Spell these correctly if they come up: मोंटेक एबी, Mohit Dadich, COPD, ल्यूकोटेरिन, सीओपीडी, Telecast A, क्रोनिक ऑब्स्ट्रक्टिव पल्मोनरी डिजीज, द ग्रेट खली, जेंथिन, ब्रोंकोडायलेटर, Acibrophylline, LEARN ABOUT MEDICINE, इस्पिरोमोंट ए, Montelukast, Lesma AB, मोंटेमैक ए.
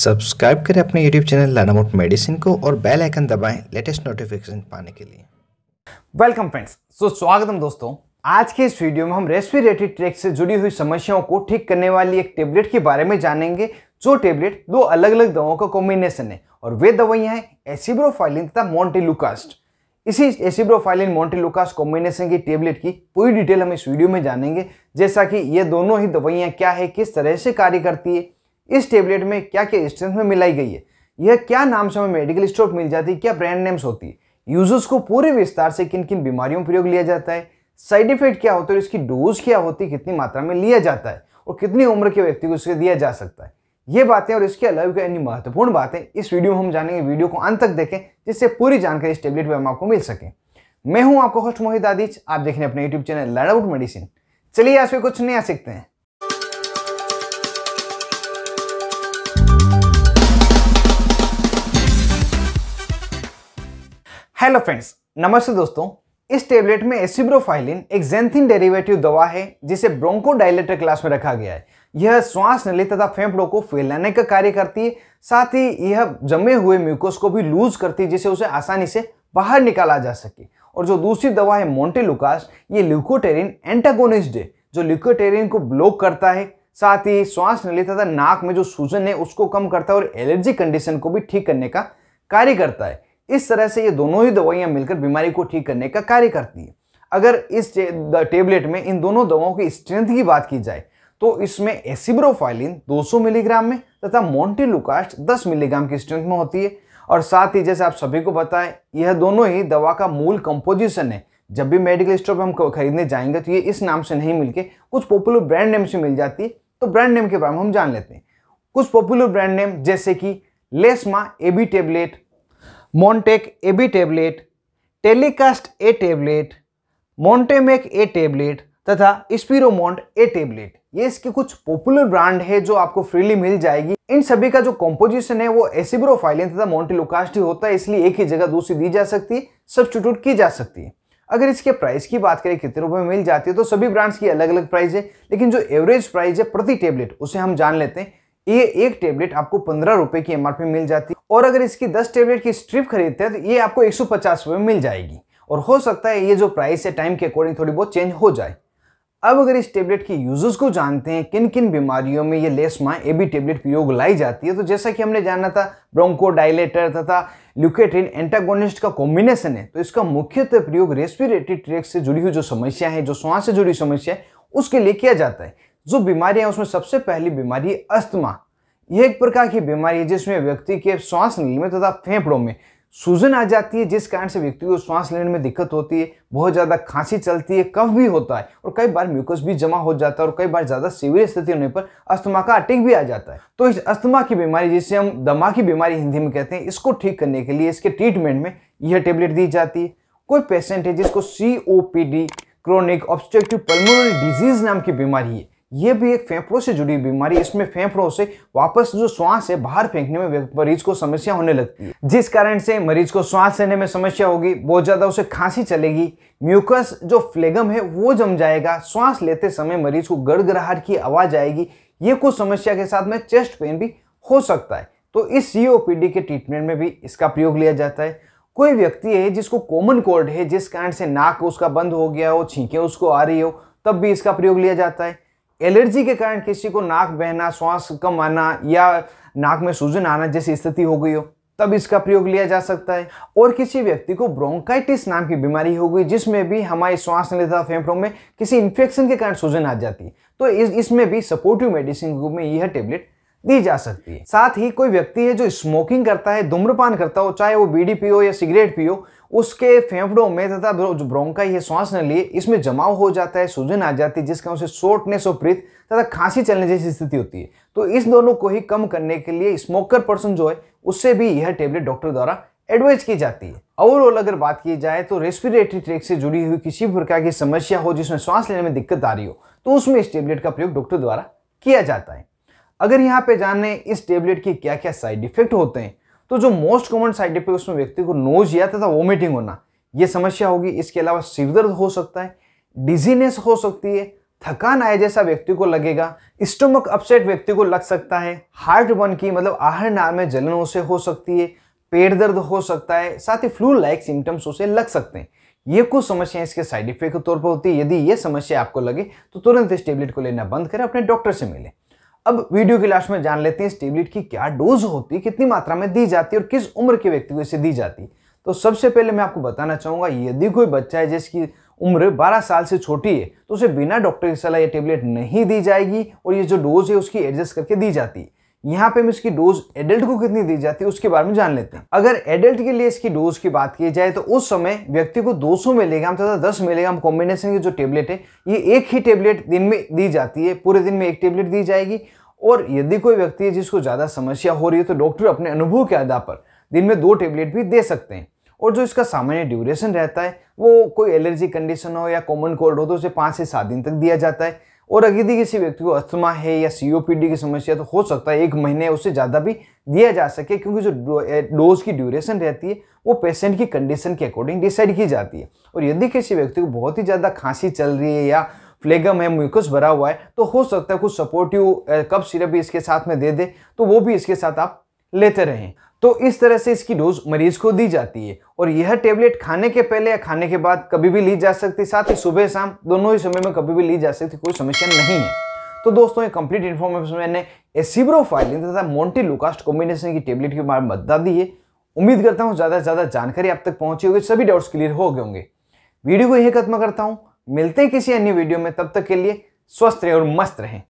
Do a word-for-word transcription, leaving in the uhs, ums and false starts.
Subscribe करें अपने YouTube channel learn about medicine को और बेल आइकन दबाएं लेटेस्ट नोटिफिकेशन पाने के लिए। वेलकम फ्रेंड्स, सो स्वागतम दोस्तों। आज के इस वीडियो में हम रेस्पिरेटरी ट्रैक्ट से जुड़ी हुई समस्याओं को ठीक करने वाली एक टेबलेट के बारे में जानेंगे, जो टेबलेट दो अलग अलग दवाओं का कॉम्बिनेशन है और वे दवाइयां हैं एसिब्रोफाइलिन तथा मोंटेलुकास्ट। इसी एसिब्रोफाइलिन मोंटेलुकास्ट कॉम्बिनेशन की टेबलेट की पूरी डिटेल हम इस वीडियो में जानेंगे, जैसा कि ये दोनों ही दवाइयाँ क्या है, किस तरह से कार्य करती है, इस टेबलेट में क्या क्या स्ट्रेंथ में मिलाई गई है, यह क्या नाम से हमें मेडिकल स्टोर मिल जाती है, क्या ब्रांड नेम्स होती है, यूजर्स को पूरे विस्तार से किन किन बीमारियों में प्रयोग लिया जाता है, साइड इफेक्ट क्या होते हैं, इसकी डोज क्या होती है, कितनी मात्रा में लिया जाता है और कितनी उम्र के व्यक्ति को इसके दिया जा सकता है, ये बातें और इसके अलावा अन्य महत्वपूर्ण बातें इस वीडियो में हम जानेंगे। वीडियो को अंत तक देखें जिससे पूरी जानकारी इस टेबलेट पर हम आपको मिल सके। मैं हूँ आपका होस्ट मोहित दादिच, आप देख रहे हैं अपने YouTube channel learn about medicine. चलिए आज भी कुछ नया सीखते हैं। हेलो फ्रेंड्स, नमस्ते दोस्तों। इस टेबलेट में एसिब्रोफाइलिन एक जेंथिन डेरिवेटिव दवा है जिसे ब्रोंकोडायलेटर क्लास में रखा गया है। यह श्वास नली तथा फेफड़ों को फैलाने का कार्य करती है, साथ ही यह जमे हुए म्यूकस को भी लूज करती है जिसे उसे आसानी से बाहर निकाला जा सके। और जो दूसरी दवा है मोंटेलुकास्ट, ये ल्यूकोटेरिन एंटागोनिस्ट है जो ल्यूकोटेरिन को ब्लॉक करता है, साथ ही श्वास नली तथा नाक में जो सूजन है उसको कम करता है और एलर्जी कंडीशन को भी ठीक करने का कार्य करता है। इस तरह से ये दोनों ही दवाइयां मिलकर बीमारी को ठीक करने का कार्य करती है। अगर इस टेबलेट में इन दोनों दवाओं की स्ट्रेंथ की बात की जाए तो इसमें एसिब्रोफाइलिन दो सौ मिलीग्राम में तथा मोंटेलुकास्ट दस मिलीग्राम की स्ट्रेंथ में होती है। और साथ ही जैसे आप सभी को पता है, यह दोनों ही दवा का मूल कंपोजिशन है। जब भी मेडिकल स्टोर पर हम खरीदने जाएंगे तो ये इस नाम से नहीं मिलके कुछ पॉपुलर ब्रांड नेम से मिल जाती है। तो ब्रांड नेम के बारे में हम जान लेते हैं। कुछ पॉपुलर ब्रांड नेम जैसे कि Lesma AB tablet, मोंटेक एबी tablet, Telekast A tablet, मोंटेमैक ए tablet तथा इस्पिरोमोंट ए टेबलेट, ये इसके कुछ पॉपुलर ब्रांड है जो आपको फ्रीली मिल जाएगी। इन सभी का जो कंपोजिशन है वो एसिब्रोफाइलिन तथा मोंटेलुकास्ट ही होता है, इसलिए एक ही जगह दूसरी दी जा सकती है, सब्स्टिट्यूट की जा सकती है। अगर इसके प्राइस की बात करें कितने रुपए में मिल जाती है, तो सभी ब्रांड्स की अलग अलग प्राइस है, लेकिन जो एवरेज प्राइस है प्रति टेबलेट उसे हम जान लेते हैं। ये एक टेबलेट आपको पंद्रह रुपए की एमआरपी मिल जाती है और अगर इसकी दस टेबलेट की स्ट्रिप खरीदते हैं तो ये आपको एक सौ पचास रुपये में मिल जाएगी। और हो सकता है ये जो प्राइस है टाइम के अकॉर्डिंग थोड़ी बहुत चेंज हो जाए। अब अगर इस टेबलेट के यूजेस को जानते हैं, किन किन बीमारियों में ये लेस्मा एबी टेबलेट प्रयोग लाई जाती है, तो जैसा कि हमने जाना था ब्रोंकोडायलेटर तथा ल्यूकोट्रीन एंटागोनिस्ट का कॉम्बिनेशन है, तो इसका मुख्यतः प्रयोग रेस्पिरेटरी ट्रैक्ट से जुड़ी हुई जो समस्या है, जो श्वास से जुड़ी समस्या है, उसके लिए किया जाता है। जो बीमारियां उसमें सबसे पहली बीमारी है अस्थमा। यह एक प्रकार की बीमारी है जिसमें व्यक्ति के श्वास नली में तथा फेफड़ों में सूजन आ जाती है, जिस कारण से व्यक्ति को श्वास लेने में दिक्कत होती है, बहुत ज़्यादा खांसी चलती है, कफ भी होता है और कई बार म्यूकस भी जमा हो जाता है और कई बार ज़्यादा सीवियर स्थिति होने पर अस्थमा का अटैक भी आ जाता है। तो इस अस्थमा की बीमारी, जिसे हम दमा की बीमारी हिंदी में कहते हैं, इसको ठीक करने के लिए इसके ट्रीटमेंट में यह टेबलेट दी जाती है। कोई पेशेंट है जिसको C O P D क्रोनिक ऑब्स्ट्रक्टिव पल्मोनरी डिजीज नाम की बीमारी है, ये भी एक फेफड़ों से जुड़ी बीमारी। इसमें फेफड़ों से वापस जो श्वास है बाहर फेंकने में मरीज को समस्या होने लगती है, जिस कारण से मरीज को श्वास लेने में समस्या होगी, बहुत ज़्यादा उसे खांसी चलेगी, म्यूकस जो फ्लेगम है वो जम जाएगा, श्वास लेते समय मरीज को गड़गड़ाहट की आवाज़ आएगी। ये कुछ समस्या के साथ में चेस्ट पेन भी हो सकता है। तो इस सी ओ पी डी के ट्रीटमेंट में भी इसका प्रयोग लिया जाता है। कोई व्यक्ति है जिसको कॉमन कोल्ड है, जिस कारण से नाक उसका बंद हो गया हो, छींकें उसको आ रही हो, तब भी इसका प्रयोग लिया जाता है। एलर्जी के कारण किसी को नाक बहना, श्वास कम आना या नाक में सूजन आना जैसी स्थिति हो गई हो, तब इसका प्रयोग लिया जा सकता है। और किसी व्यक्ति को ब्रोंकाइटिस नाम की बीमारी हो गई, जिसमें भी हमारे श्वास नली तथा फेफड़ों में किसी इन्फेक्शन के कारण सूजन आ जाती है, तो इस इसमें भी सपोर्टिव मेडिसिन के रूप में यह टेबलेट दी जा सकती है। साथ ही कोई व्यक्ति है जो स्मोकिंग करता है, धूम्रपान करता हो, चाहे वो बीड़ी पियो या सिगरेट पियो, उसके फेफड़ों में तथा जो ब्रोंकाई है श्वास नली, इसमें जमाव हो जाता है, सूजन आ जाती है, जिसका उसे शॉर्टनेस ऑफ ब्रीथ तथा खांसी चलने जैसी स्थिति होती है। तो इस दोनों को ही कम करने के लिए स्मोकर पर्सन जो है उससे भी यह टेबलेट डॉक्टर द्वारा एडवाइज की जाती है। ओवरऑल अगर बात की जाए तो रेस्पिरेटरी ट्रैक्ट से जुड़ी हुई किसी प्रकार की समस्या हो जिसमें श्वास लेने में दिक्कत आ रही हो, तो उसमें इस टेबलेट का प्रयोग डॉक्टर द्वारा किया जाता है। अगर यहाँ पे जाने इस टेबलेट के क्या क्या साइड इफेक्ट होते हैं, तो जो मोस्ट कॉमन साइड इफेक्ट उसमें व्यक्ति को नोजिया तथा वोमिटिंग होना, ये समस्या होगी। इसके अलावा सिर दर्द हो सकता है, डिजीनेस हो सकती है, थकान आए जैसा व्यक्ति को लगेगा, स्टमक अपसेट व्यक्ति को लग सकता है, हार्ट बन की मतलब आहर नाल में जलन उसे हो सकती है, पेट दर्द हो सकता है, साथ ही फ्लू लाइक सिम्टम्स उसे लग सकते हैं। ये कुछ समस्याएं इसके साइड इफेक्ट के तौर पर होती है। यदि ये समस्या आपको लगे तो तुरंत इस टेबलेट को लेना बंद करें, अपने डॉक्टर से मिलें। अब वीडियो के लास्ट में जान लेते हैं इस टेबलेट की क्या डोज होती है, कितनी मात्रा में दी जाती है और किस उम्र के व्यक्ति को इसे दी जाती है। तो सबसे पहले मैं आपको बताना चाहूँगा, यदि कोई बच्चा है जिसकी उम्र बारह साल से छोटी है तो उसे बिना डॉक्टर की सलाह ये टेबलेट नहीं दी जाएगी और ये जो डोज है उसकी एडजस्ट करके दी जाती है। यहाँ पे हम इसकी डोज एडल्ट को कितनी दी जाती है उसके बारे में जान लेते हैं। अगर एडल्ट के लिए इसकी डोज की बात की जाए तो उस समय व्यक्ति को दो सौ मिलीग्राम तथा दस मिलीग्राम कॉम्बिनेशन की जो टेबलेट है ये एक ही टेबलेट दिन में दी जाती है, पूरे दिन में एक टेबलेट दी जाएगी। और यदि कोई व्यक्ति है जिसको ज़्यादा समस्या हो रही है तो डॉक्टर अपने अनुभव के आधार पर दिन में दो टेबलेट भी दे सकते हैं। और जो इसका सामान्य ड्यूरेशन रहता है वो कोई एलर्जी कंडीशन हो या कॉमन कोल्ड हो तो उसे पाँच से सात दिन तक दिया जाता है। और अगर किसी व्यक्ति को अस्थमा है या सीओपीडी की समस्या तो हो सकता है एक महीने उससे ज़्यादा भी दिया जा सके, क्योंकि जो डोज की ड्यूरेशन रहती है वो पेशेंट की कंडीशन के अकॉर्डिंग डिसाइड की जाती है। और यदि किसी व्यक्ति को बहुत ही ज़्यादा खांसी चल रही है या फ्लेगम है, म्यूकस भरा हुआ है तो हो सकता है कुछ सपोर्टिव कफ सिरप भी इसके साथ में दे दे, तो वो भी इसके साथ आप लेते रहें। तो इस तरह से इसकी डोज मरीज को दी जाती है। और यह टेबलेट खाने के पहले या खाने के बाद कभी भी ली जा सकती है, साथ ही सुबह शाम दोनों ही समय में कभी भी ली जा सकती, कोई समस्या नहीं है। तो दोस्तों ये कंप्लीट इन्फॉर्मेशन मैंने एसिब्रोफाइलिन तथा मोंटेलुकास्ट कॉम्बिनेशन की टेबलेट के बारे में बता दी है। उम्मीद करता हूँ ज़्यादा से ज़्यादा जानकारी आप तक पहुँची होगी, सभी डाउट्स क्लियर हो गए होंगे। वीडियो को यही खत्म करता हूँ, मिलते हैं किसी अन्य वीडियो में, तब तक के लिए स्वस्थ रहें और मस्त रहें।